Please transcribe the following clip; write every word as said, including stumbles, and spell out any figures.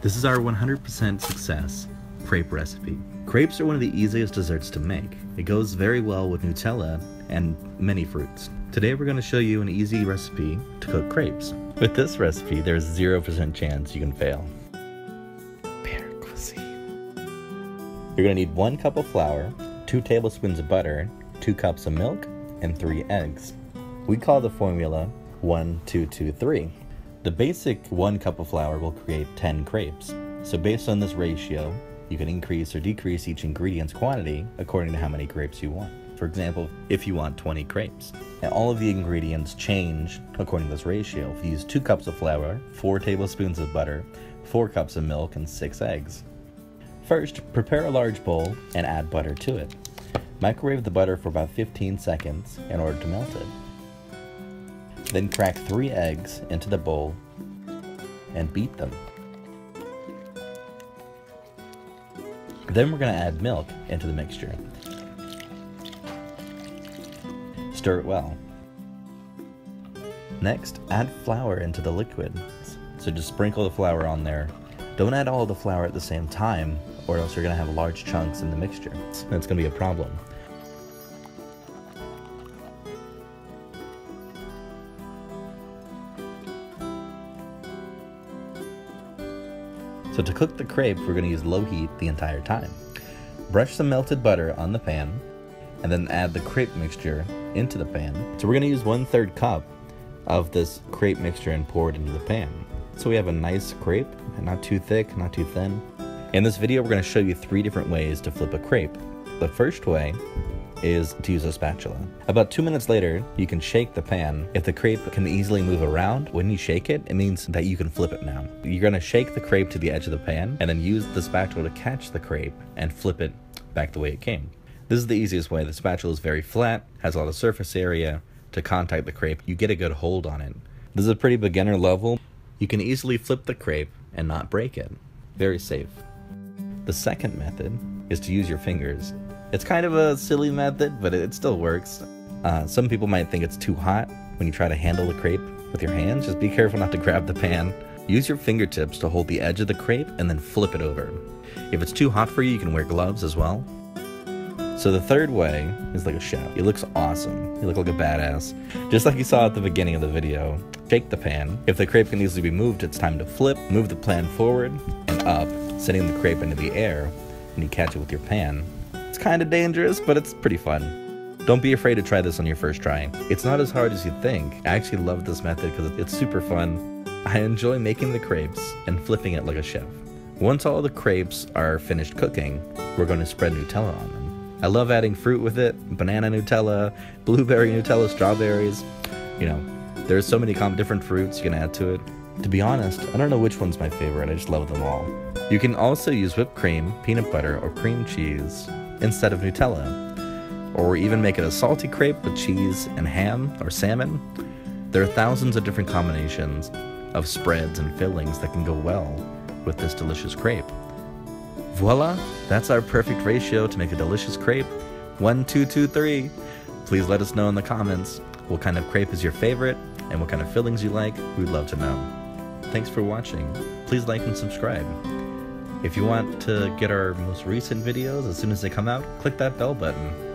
This is our one hundred percent success crepe recipe. Crepes are one of the easiest desserts to make. It goes very well with Nutella and many fruits. Today we're going to show you an easy recipe to cook crepes. With this recipe, there's zero percent chance you can fail. Bear Cuisine. You're going to need one cup of flour, two tablespoons of butter, two cups of milk, and three eggs. We call the formula one, two, two, three. The basic one cup of flour will create ten crepes. So based on this ratio, you can increase or decrease each ingredient's quantity according to how many crepes you want. For example, if you want twenty crepes. Now, all of the ingredients change according to this ratio. If you use two cups of flour, four tablespoons of butter, four cups of milk, and six eggs. First, prepare a large bowl and add butter to it. Microwave the butter for about fifteen seconds in order to melt it. Then crack three eggs into the bowl and beat them. Then we're going to add milk into the mixture. Stir it well. Next, add flour into the liquid. So just sprinkle the flour on there. Don't add all the flour at the same time, or else you're going to have large chunks in the mixture. That's going to be a problem. So to cook the crepe, we're going to use low heat the entire time. Brush some melted butter on the pan, and then add the crepe mixture into the pan. So we're going to use one-third cup of this crepe mixture and pour it into the pan. So we have a nice crepe, not too thick, not too thin. In this video, we're going to show you three different ways to flip a crepe. The first way is to use a spatula. About two minutes later, you can shake the pan. If the crepe can easily move around when you shake it, it means that you can flip it now. You're gonna shake the crepe to the edge of the pan and then use the spatula to catch the crepe and flip it back the way it came. This is the easiest way. The spatula is very flat, has a lot of surface area to contact the crepe. You get a good hold on it. This is a pretty beginner level. You can easily flip the crepe and not break it. Very safe. The second method is to use your fingers. It's kind of a silly method, but it still works. Uh, some people might think it's too hot when you try to handle the crepe with your hands. Just be careful not to grab the pan. Use your fingertips to hold the edge of the crepe and then flip it over. If it's too hot for you, you can wear gloves as well. So the third way is like a chef. It looks awesome. You look like a badass. Just like you saw at the beginning of the video, shake the pan. If the crepe can easily be moved, it's time to flip. Move the pan forward and up, sending the crepe into the air, and you catch it with your pan. It's kind of dangerous, but it's pretty fun. Don't be afraid to try this on your first try. It's not as hard as you think. I actually love this method because it's super fun. I enjoy making the crepes and flipping it like a chef. Once all the crepes are finished cooking, we're going to spread Nutella on them. I love adding fruit with it. Banana Nutella, blueberry Nutella, strawberries. You know, there's so many different fruits you can add to it. To be honest, I don't know which one's my favorite. I just love them all. You can also use whipped cream, peanut butter, or cream cheese instead of Nutella, or even make it a salty crepe with cheese and ham or salmon. There are thousands of different combinations of spreads and fillings that can go well with this delicious crepe. Voila, that's our perfect ratio to make a delicious crepe. One, two, two, three. Please let us know in the comments what kind of crepe is your favorite and what kind of fillings you like. We'd love to know. Thanks for watching. Please like and subscribe. If you want to get our most recent videos as soon as they come out, click that bell button.